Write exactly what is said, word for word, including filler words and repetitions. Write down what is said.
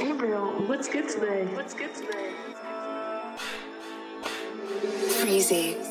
Hey bro, what's good today? What's good today? Freezy.